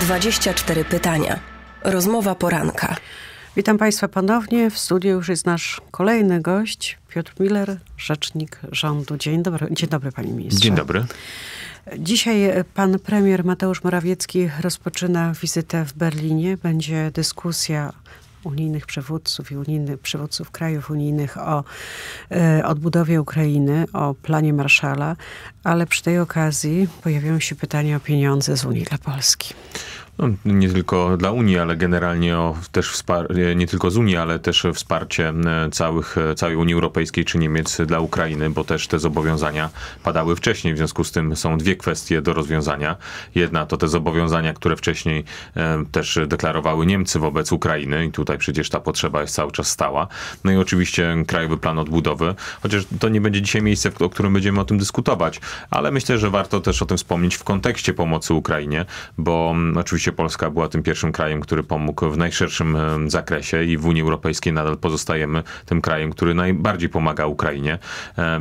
24 pytania. Rozmowa poranka. Witam Państwa ponownie. W studiu już jest nasz kolejny gość, Piotr Müller, rzecznik rządu. Dzień dobry Panie Ministrze. Dzień dobry. Dzisiaj pan premier Mateusz Morawiecki rozpoczyna wizytę w Berlinie. Będzie dyskusja unijnych przywódców i przywódców krajów unijnych o odbudowie Ukrainy, o planie Marshalla, ale przy tej okazji pojawiają się pytania o pieniądze z Unii dla Polski. No, nie tylko dla Unii, ale generalnie nie tylko z Unii, ale też wsparcie całej Unii Europejskiej czy Niemiec dla Ukrainy, bo też te zobowiązania padały wcześniej. W związku z tym są dwie kwestie do rozwiązania. Jedna to te zobowiązania, które wcześniej też deklarowały Niemcy wobec Ukrainy i tutaj przecież ta potrzeba jest cały czas stała. No i oczywiście Krajowy Plan Odbudowy, chociaż to nie będzie dzisiaj miejsce, o którym będziemy o tym dyskutować, ale myślę, że warto też o tym wspomnieć w kontekście pomocy Ukrainie, bo oczywiście Polska była tym pierwszym krajem, który pomógł w najszerszym zakresie i w Unii Europejskiej nadal pozostajemy tym krajem, który najbardziej pomaga Ukrainie,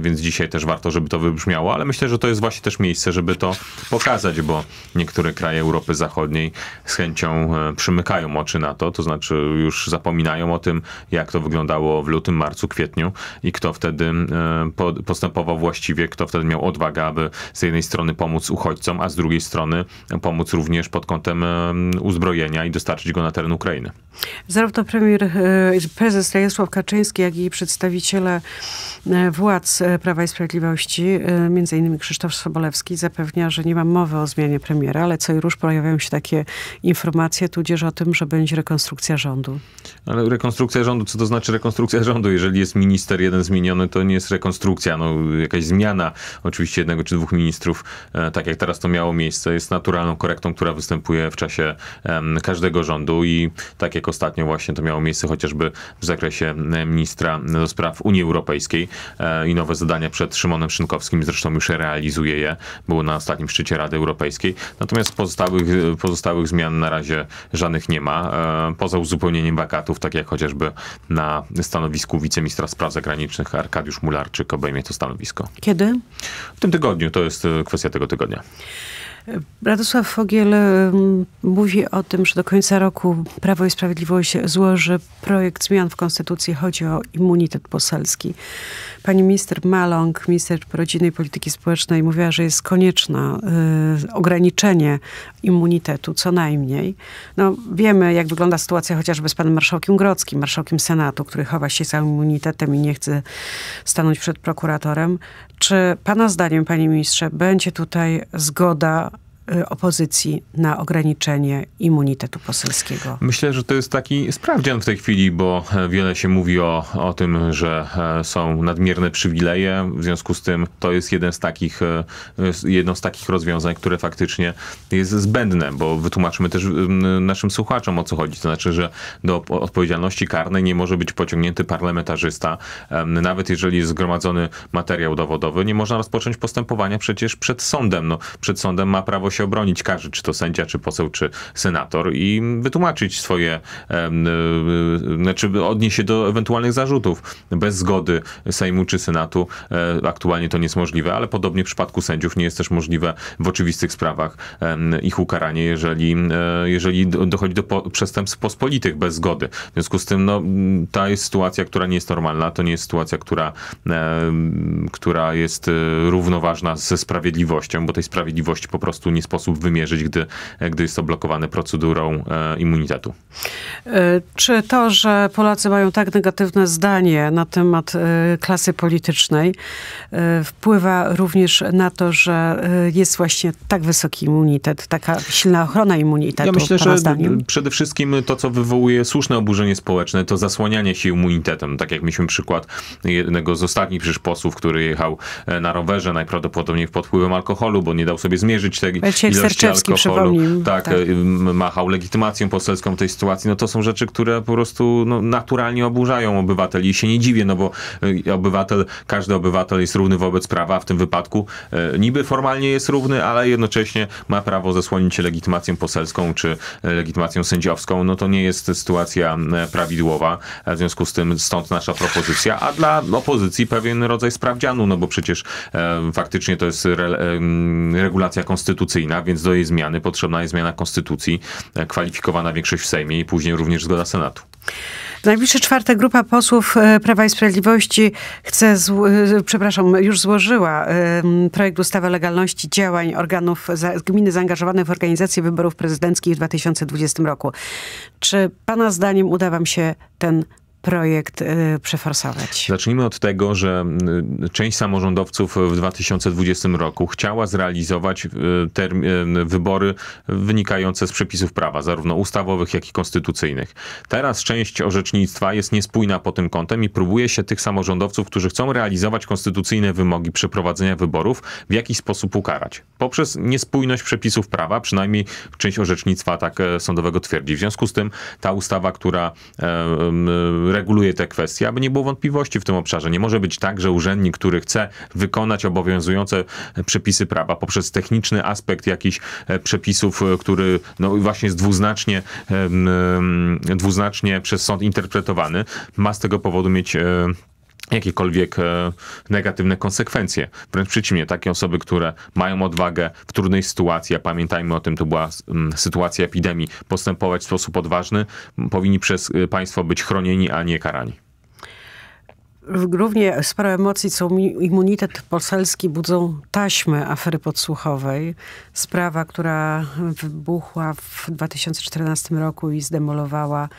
więc dzisiaj też warto, żeby to wybrzmiało, ale myślę, że to jest właśnie też miejsce, żeby to pokazać, bo niektóre kraje Europy Zachodniej z chęcią przymykają oczy na to, to znaczy już zapominają o tym, jak to wyglądało w lutym, marcu, kwietniu i kto wtedy postępował właściwie, kto wtedy miał odwagę, aby z jednej strony pomóc uchodźcom, a z drugiej strony pomóc również pod kątem uzbrojenia i dostarczyć go na teren Ukrainy. Zarówno prezes Jarosław Kaczyński, jak i przedstawiciele władz Prawa i Sprawiedliwości, m.in. Krzysztof Sobolewski, zapewnia, że nie ma mowy o zmianie premiera, ale co i róż pojawiają się takie informacje, tudzież o tym, że będzie rekonstrukcja rządu. Ale rekonstrukcja rządu, co to znaczy rekonstrukcja rządu? Jeżeli jest minister jeden zmieniony, to nie jest rekonstrukcja. No, jakaś zmiana oczywiście jednego czy dwóch ministrów, tak jak teraz to miało miejsce, jest naturalną korektą, która występuje w czasie każdego rządu i tak jak ostatnio właśnie to miało miejsce chociażby w zakresie ministra do spraw Unii Europejskiej i nowe zadania przed Szymonem Szynkowskim, zresztą już realizuje je, było na ostatnim szczycie Rady Europejskiej. Natomiast pozostałych zmian na razie żadnych nie ma, poza uzupełnieniem wakatów, tak jak chociażby na stanowisku wiceministra spraw zagranicznych Arkadiusz Mularczyk obejmie to stanowisko. Kiedy? W tym tygodniu, to jest kwestia tego tygodnia. Radosław Fogiel mówi o tym, że do końca roku Prawo i Sprawiedliwość złoży projekt zmian w Konstytucji. Chodzi o immunitet poselski. Pani minister Maląg, minister rodziny i polityki społecznej, mówiła, że jest konieczne ograniczenie immunitetu, co najmniej. No, wiemy, jak wygląda sytuacja chociażby z panem marszałkiem Grodzkim, marszałkiem Senatu, który chowa się całym immunitetem i nie chce stanąć przed prokuratorem. Czy pana zdaniem, panie ministrze, będzie tutaj zgoda opozycji na ograniczenie immunitetu poselskiego? Myślę, że to jest taki sprawdzian w tej chwili, bo wiele się mówi o tym, że są nadmierne przywileje. W związku z tym to jest jedno z takich rozwiązań, które faktycznie jest zbędne, bo wytłumaczmy też naszym słuchaczom, o co chodzi. To znaczy, że do odpowiedzialności karnej nie może być pociągnięty parlamentarzysta. Nawet jeżeli jest zgromadzony materiał dowodowy, nie można rozpocząć postępowania przecież przed sądem. No, przed sądem ma prawo się obronić każdy, czy to sędzia, czy poseł, czy senator i wytłumaczyć swoje, odnieść się do ewentualnych zarzutów. Bez zgody Sejmu czy Senatu aktualnie to nie jest możliwe, ale podobnie w przypadku sędziów nie jest też możliwe w oczywistych sprawach ich ukaranie, jeżeli dochodzi do przestępstw pospolitych bez zgody. W związku z tym, no, ta jest sytuacja, która nie jest normalna, to nie jest sytuacja, która jest równoważna ze sprawiedliwością, bo tej sprawiedliwości po prostu nie sposób wymierzyć, gdy jest to blokowane procedurą immunitetu. Czy to, że Polacy mają tak negatywne zdanie na temat klasy politycznej, wpływa również na to, że jest właśnie tak wysoki immunitet, taka silna ochrona immunitetu? Ja myślę, że przede wszystkim to, co wywołuje słuszne oburzenie społeczne, to zasłanianie się immunitetem. Tak jak mieliśmy przykład jednego z ostatnich przecież posłów, który jechał na rowerze, najprawdopodobniej pod wpływem alkoholu, bo nie dał sobie zmierzyć tej ilości alkoholu. Tak, machał legitymacją poselską w tej sytuacji. No to są rzeczy, które po prostu naturalnie oburzają obywateli. I się nie dziwię, no bo każdy obywatel jest równy wobec prawa. W tym wypadku niby formalnie jest równy, ale jednocześnie ma prawo zasłonić się legitymacją poselską czy legitymacją sędziowską. No to nie jest sytuacja prawidłowa. W związku z tym stąd nasza propozycja. A dla opozycji pewien rodzaj sprawdzianu, no bo przecież faktycznie to jest regulacja konstytucyjna, Ukraina, więc do jej zmiany potrzebna jest zmiana konstytucji, kwalifikowana większość w Sejmie i później również zgoda Senatu. W najbliższy czwartek grupa posłów Prawa i Sprawiedliwości już złożyła projekt ustawy o legalności działań organów gminy zaangażowanych w organizację wyborów prezydenckich w 2020 roku. Czy pana zdaniem uda wam się ten projekt przeforsować? Zacznijmy od tego, że część samorządowców w 2020 roku chciała zrealizować wybory wynikające z przepisów prawa, zarówno ustawowych, jak i konstytucyjnych. Teraz część orzecznictwa jest niespójna pod tym kątem i próbuje się tych samorządowców, którzy chcą realizować konstytucyjne wymogi przeprowadzenia wyborów, w jakiś sposób ukarać. Poprzez niespójność przepisów prawa, przynajmniej część orzecznictwa tak sądowego twierdzi. W związku z tym ta ustawa, która reguluje te kwestie, aby nie było wątpliwości w tym obszarze. Nie może być tak, że urzędnik, który chce wykonać obowiązujące przepisy prawa poprzez techniczny aspekt jakichś przepisów, który no właśnie jest dwuznacznie przez sąd interpretowany, ma z tego powodu mieć jakiekolwiek negatywne konsekwencje. Wręcz przeciwnie, takie osoby, które mają odwagę w trudnej sytuacji, a pamiętajmy o tym, to była sytuacja epidemii, postępować w sposób odważny, powinni przez państwo być chronieni, a nie karani. Równie sporo emocji, co immunitet poselski, budzą taśmy afery podsłuchowej. Sprawa, która wybuchła w 2014 roku i zdemolowała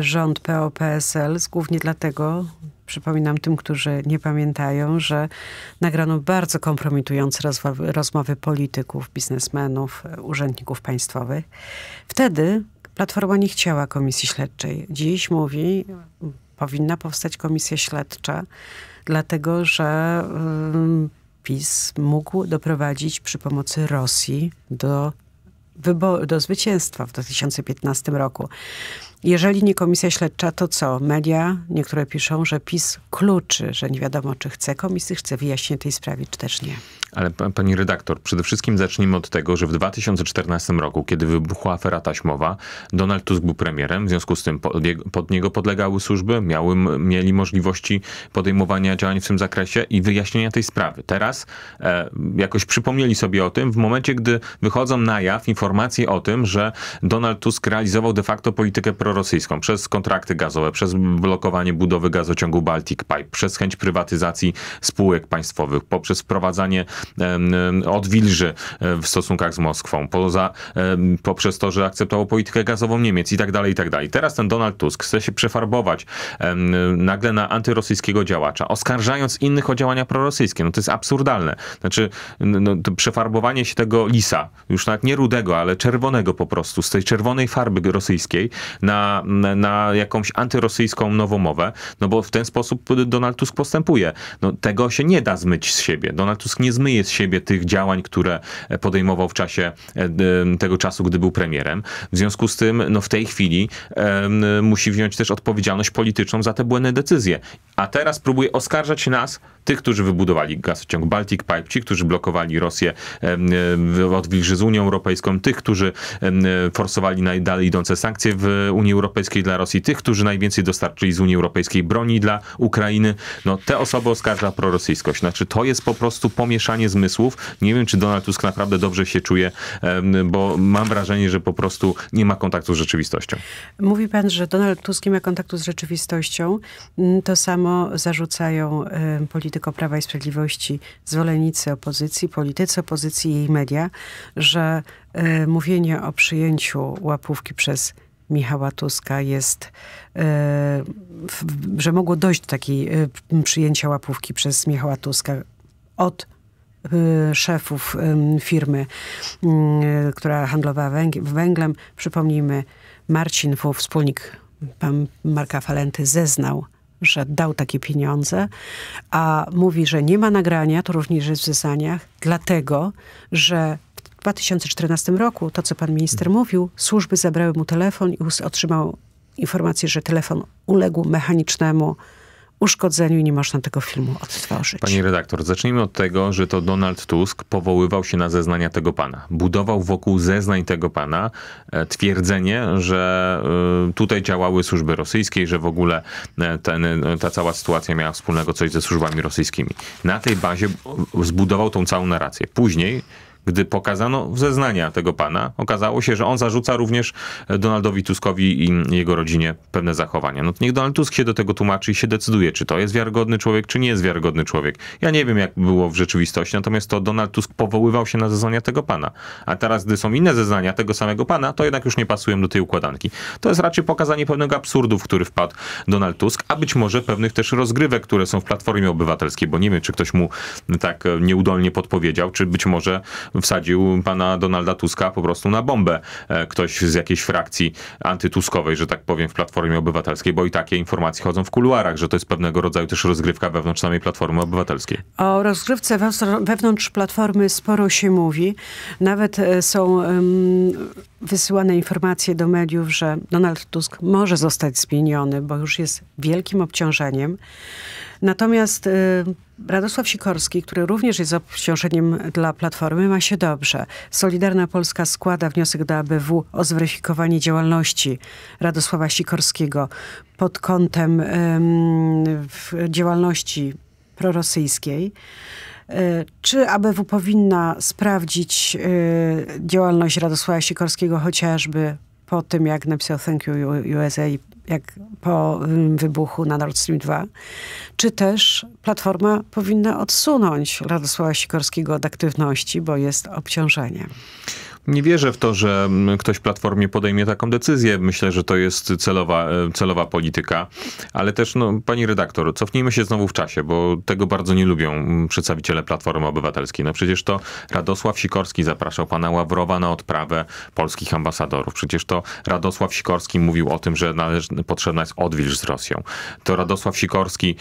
rząd PO-PSL, głównie dlatego, przypominam tym, którzy nie pamiętają, że nagrano bardzo kompromitujące rozmowy polityków, biznesmenów, urzędników państwowych. Wtedy Platforma nie chciała komisji śledczej. Dziś mówi, powinna powstać komisja śledcza, dlatego że PiS mógł doprowadzić przy pomocy Rosji do zwycięstwa w 2015 roku. Jeżeli nie komisja śledcza, to co? Media niektóre piszą, że PiS kluczy, że nie wiadomo, czy chce komisji, chce wyjaśnienia tej sprawy, czy też nie. Ale pani redaktor, przede wszystkim zacznijmy od tego, że w 2014 roku, kiedy wybuchła afera taśmowa, Donald Tusk był premierem, w związku z tym pod niego podlegały służby, mieli możliwości podejmowania działań w tym zakresie i wyjaśnienia tej sprawy. Teraz jakoś przypomnieli sobie o tym w momencie, gdy wychodzą na jaw informacje o tym, że Donald Tusk realizował de facto politykę prorosyjską przez kontrakty gazowe, przez blokowanie budowy gazociągu Baltic Pipe, przez chęć prywatyzacji spółek państwowych, poprzez wprowadzanie odwilży w stosunkach z Moskwą, poprzez to, że akceptował politykę gazową Niemiec i tak dalej, i tak dalej. Teraz ten Donald Tusk chce się przefarbować nagle na antyrosyjskiego działacza, oskarżając innych o działania prorosyjskie. No to jest absurdalne. Znaczy to przefarbowanie się tego lisa, już nawet nie rudego, ale czerwonego po prostu, z tej czerwonej farby rosyjskiej na jakąś antyrosyjską nowomowę, no bo w ten sposób Donald Tusk postępuje. No tego się nie da zmyć z siebie. Donald Tusk nie zmyje z siebie tych działań, które podejmował w czasie tego czasu, gdy był premierem. W związku z tym, no w tej chwili musi wziąć też odpowiedzialność polityczną za te błędne decyzje. A teraz próbuje oskarżać nas, tych, którzy wybudowali gazociąg Baltic Pipe, ci, którzy blokowali Rosję w odwilży z Unią Europejską, tych, którzy forsowali najdalej idące sankcje w Unii Europejskiej dla Rosji, tych, którzy najwięcej dostarczyli z Unii Europejskiej broni dla Ukrainy. No te osoby oskarża prorosyjskość. Znaczy to jest po prostu pomieszanie zmysłów. Nie wiem, czy Donald Tusk naprawdę dobrze się czuje, bo mam wrażenie, że po prostu nie ma kontaktu z rzeczywistością. Mówi pan, że Donald Tusk nie ma kontaktu z rzeczywistością. To samo zarzucają politykom Prawa i Sprawiedliwości zwolennicy opozycji, politycy opozycji i jej media, że mówienie o przyjęciu łapówki przez Michała Tuska jest, że mogło dojść do takiej przyjęcia łapówki przez Michała Tuska od szefów firmy, która handlowała węglem. Przypomnijmy, Marcin W., wspólnik pan Marka Falenty, zeznał, że dał takie pieniądze, a mówi, że nie ma nagrania, to również jest w zeznaniach, dlatego, że w 2014 roku, to co pan minister mówił, służby zabrały mu telefon i otrzymał informację, że telefon uległ mechanicznemu uszkodzeniu i nie można tego filmu odtworzyć. Pani redaktor, zacznijmy od tego, że to Donald Tusk powoływał się na zeznania tego pana. Budował wokół zeznań tego pana twierdzenie, że tutaj działały służby rosyjskie i że w ogóle ta cała sytuacja miała wspólnego coś ze służbami rosyjskimi. Na tej bazie zbudował tą całą narrację. Później gdy pokazano zeznania tego pana, okazało się, że on zarzuca również Donaldowi Tuskowi i jego rodzinie pewne zachowania. No to niech Donald Tusk się do tego tłumaczy i się decyduje, czy to jest wiarygodny człowiek, czy nie jest wiarygodny człowiek. Ja nie wiem, jak było w rzeczywistości, natomiast to Donald Tusk powoływał się na zeznania tego pana. A teraz, gdy są inne zeznania tego samego pana, to jednak już nie pasują do tej układanki. To jest raczej pokazanie pewnego absurdu, w który wpadł Donald Tusk, a być może pewnych też rozgrywek, które są w Platformie Obywatelskiej, bo nie wiem, czy ktoś mu tak nieudolnie podpowiedział, czy być może wsadził pana Donalda Tuska po prostu na bombę ktoś z jakiejś frakcji antytuskowej, że tak powiem, w Platformie Obywatelskiej, bo i takie informacje chodzą w kuluarach, że to jest pewnego rodzaju też rozgrywka wewnątrz samej Platformy Obywatelskiej. O rozgrywce wewnątrz Platformy sporo się mówi. Nawet są wysyłane informacje do mediów, że Donald Tusk może zostać zmieniony, bo już jest wielkim obciążeniem. Natomiast Radosław Sikorski, który również jest obciążeniem dla Platformy, ma się dobrze. Solidarna Polska składa wniosek do ABW o zweryfikowanie działalności Radosława Sikorskiego pod kątem działalności prorosyjskiej. Czy ABW powinna sprawdzić działalność Radosława Sikorskiego chociażby po tym, jak napisał Thank You USA, jak po wybuchu na Nord Stream 2, czy też Platforma powinna odsunąć Radosława Sikorskiego od aktywności, bo jest obciążeniem? Nie wierzę w to, że ktoś w Platformie podejmie taką decyzję. Myślę, że to jest celowa polityka. Ale też, no, pani redaktor, cofnijmy się znowu w czasie, bo tego bardzo nie lubią przedstawiciele Platformy Obywatelskiej. No przecież to Radosław Sikorski zapraszał pana Ławrowa na odprawę polskich ambasadorów. Przecież to Radosław Sikorski mówił o tym, że potrzebna jest odwilż z Rosją. To Radosław Sikorski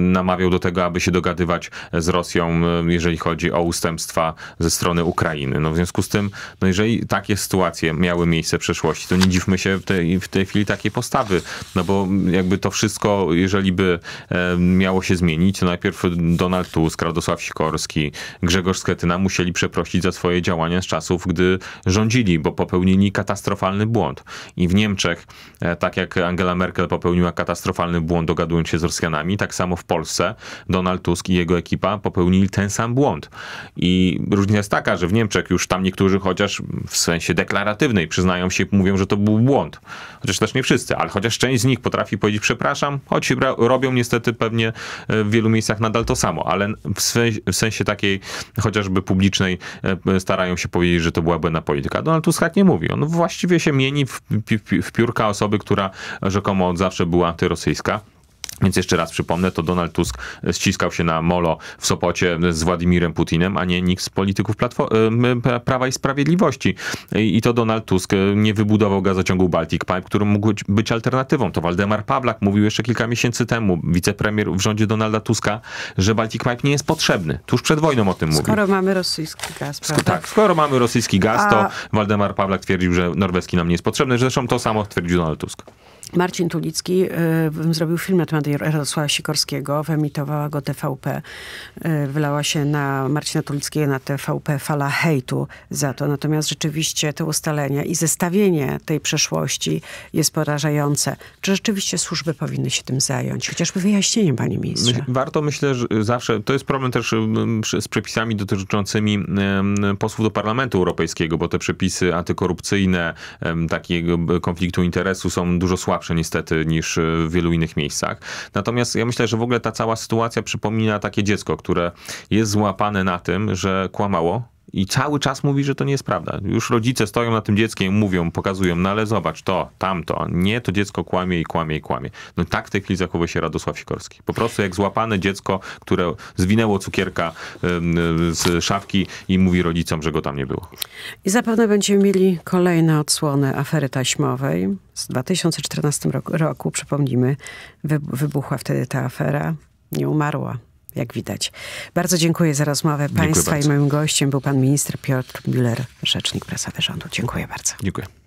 namawiał do tego, aby się dogadywać z Rosją, jeżeli chodzi o ustępstwa ze strony Ukrainy. No w związku z tym, no jeżeli takie sytuacje miały miejsce w przeszłości, to nie dziwmy się w tej chwili takiej postawy, no bo jakby to wszystko, jeżeli by miało się zmienić, to najpierw Donald Tusk, Radosław Sikorski, Grzegorz Sketyna musieli przeprosić za swoje działania z czasów, gdy rządzili, bo popełnili katastrofalny błąd. I w Niemczech, tak jak Angela Merkel popełniła katastrofalny błąd, dogadując się z Rosjanami, tak samo w Polsce Donald Tusk i jego ekipa popełnili ten sam błąd. I różnica jest taka, że w Niemczech już tam niektórzy, chociaż w sensie deklaratywnej, przyznają się, mówią, że to był błąd. Chociaż też nie wszyscy, ale chociaż część z nich potrafi powiedzieć przepraszam, choć robią niestety pewnie w wielu miejscach nadal to samo, ale w sensie takiej chociażby publicznej starają się powiedzieć, że to była błędna polityka. Donald Tusk tak nie mówi. On właściwie się mieni w piórka osoby, która rzekomo od zawsze była antyrosyjska. Więc jeszcze raz przypomnę, to Donald Tusk ściskał się na molo w Sopocie z Władimirem Putinem, a nie nikt z polityków Prawa i Sprawiedliwości. I to Donald Tusk nie wybudował gazociągu Baltic Pipe, który mógł być alternatywą. To Waldemar Pawlak mówił jeszcze kilka miesięcy temu, wicepremier w rządzie Donalda Tuska, że Baltic Pipe nie jest potrzebny. Tuż przed wojną o tym mówił. Skoro mamy rosyjski gaz, prawda? Tak, skoro mamy rosyjski gaz, to Waldemar Pawlak twierdził, że norweski nam nie jest potrzebny. Zresztą to samo twierdził Donald Tusk. Marcin Tulicki zrobił film na temat Radosława Sikorskiego, wyemitowała go TVP. Wylała się na Marcina Tulickiego, na TVP fala hejtu za to. Natomiast rzeczywiście te ustalenia i zestawienie tej przeszłości jest porażające. Czy rzeczywiście służby powinny się tym zająć? Chociażby wyjaśnieniem, panie ministrze. Warto, myślę, że zawsze, to jest problem też z przepisami dotyczącymi posłów do Parlamentu Europejskiego, bo te przepisy antykorupcyjne, takiego konfliktu interesu są dużo słabsze niestety niż w wielu innych miejscach. Natomiast ja myślę, że w ogóle ta cała sytuacja przypomina takie dziecko, które jest złapane na tym, że kłamało i cały czas mówi, że to nie jest prawda. Już rodzice stoją nad tym dzieckiem, mówią, pokazują, no ale zobacz, to, tamto, nie, to dziecko kłamie i kłamie i kłamie. No tak w tej chwili zachowuje się Radosław Sikorski. Po prostu jak złapane dziecko, które zwinęło cukierka z szafki i mówi rodzicom, że go tam nie było. I zapewne będziemy mieli kolejne odsłony afery taśmowej. W 2014 roku, przypomnijmy, wybuchła wtedy ta afera, nie umarła, jak widać. Bardzo dziękuję za rozmowę. Dziękuję Państwa bardzo. I moim gościem był pan minister Piotr Müller, rzecznik prasowy rządu. Dziękuję bardzo. Dziękuję.